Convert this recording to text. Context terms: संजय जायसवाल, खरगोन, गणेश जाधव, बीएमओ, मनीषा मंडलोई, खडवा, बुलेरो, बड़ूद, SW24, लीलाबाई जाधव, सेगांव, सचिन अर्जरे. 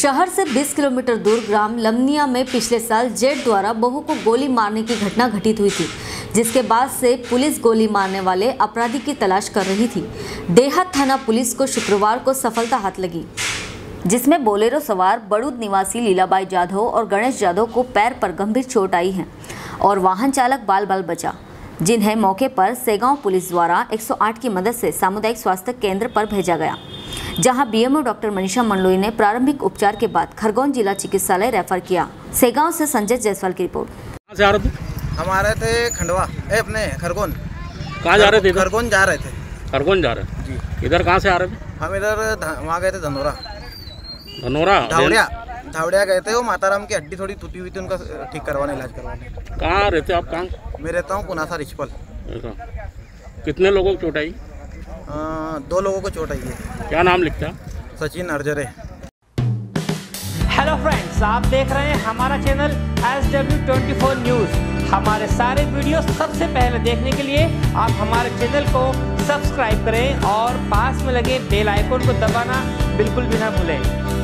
शहर से 20 किलोमीटर दूर ग्राम लमनिया में पिछले साल जेट द्वारा बहू को गोली मारने की घटना घटित हुई थी, जिसके बाद से पुलिस गोली मारने वाले अपराधी की तलाश कर रही थी। देहात थाना पुलिस को शुक्रवार को सफलता हाथ लगी, जिसमें बोलेरो सवार बड़ूद निवासी लीलाबाई जाधव और गणेश जाधव को पैर पर गंभीर चोट आई है और वाहन चालक बाल बाल बचा, जिन्हें मौके पर सेगांव पुलिस द्वारा 108 की मदद से सामुदायिक स्वास्थ्य केंद्र पर भेजा गया, जहां बीएमओ डॉक्टर मनीषा मंडलोई ने प्रारंभिक उपचार के बाद खरगोन जिला चिकित्सालय रेफर किया। सेगांव से संजय जायसवाल की रिपोर्ट। हम आ रहे थे खंडवा, अपने खरगोन। कहाँ जा रहे थे? खरगोन जा रहे थे। खरगोन जा रहे जी। इधर कहाँ से आ रहे थे? हम इधर वहाँ गए थे धनौरा। धनौरा धावड़िया गए थे। वो माताराम की हड्डी थोड़ी टूटी हुई थी, उनका ठीक करवाने, इलाज करवाने। कहाँ रहते आप? कहाँ? मैं रहता हूँ कुनासा रिचपल। कितने लोगों को चोट आई? 2 लोगों को चोट आई है। क्या नाम लिखता है? सचिन अर्जरे। हेलो फ्रेंड्स, आप देख रहे हैं हमारा चैनल SW24 न्यूज। हमारे सारे वीडियो सबसे पहले देखने के लिए आप हमारे चैनल को सब्सक्राइब करें और पास में लगे बेल आइकन को दबाना बिल्कुल भी ना भूलें।